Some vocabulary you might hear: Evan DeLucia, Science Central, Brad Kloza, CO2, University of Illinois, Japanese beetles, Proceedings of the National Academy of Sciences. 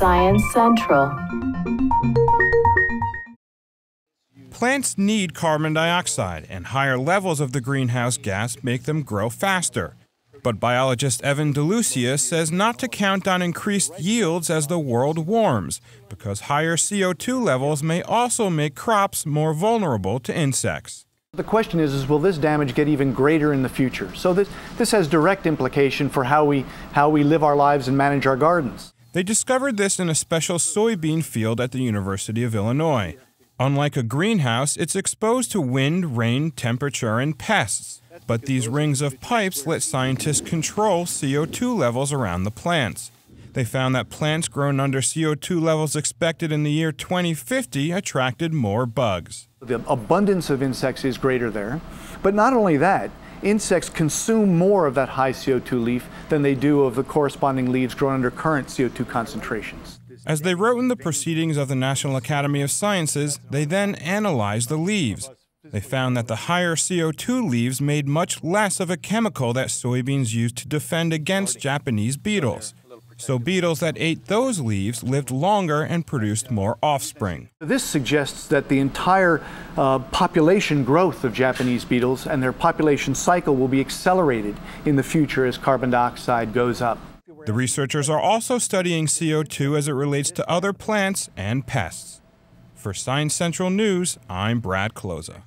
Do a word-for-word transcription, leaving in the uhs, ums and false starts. Science Central. Plants need carbon dioxide, and higher levels of the greenhouse gas make them grow faster. But biologist Evan DeLucia says not to count on increased yields as the world warms, because higher C O two levels may also make crops more vulnerable to insects. The question is, is will this damage get even greater in the future? So this, this has direct implication for how we, how we live our lives and manage our gardens. They discovered this in a special soybean field at the University of Illinois. Unlike a greenhouse, it's exposed to wind, rain, temperature, and pests. But these rings of pipes let scientists control C O two levels around the plants. They found that plants grown under C O two levels expected in the year twenty fifty attracted more bugs. The abundance of insects is greater there, but not only that, insects consume more of that high C O two leaf than they do of the corresponding leaves grown under current C O two concentrations. As they wrote in the Proceedings of the National Academy of Sciences, they then analyzed the leaves. They found that the higher C O two leaves made much less of a chemical that soybeans used to defend against Japanese beetles. So beetles that ate those leaves lived longer and produced more offspring. This suggests that the entire uh, population growth of Japanese beetles and their population cycle will be accelerated in the future as carbon dioxide goes up. The researchers are also studying C O two as it relates to other plants and pests. For Science Central News, I'm Brad Kloza.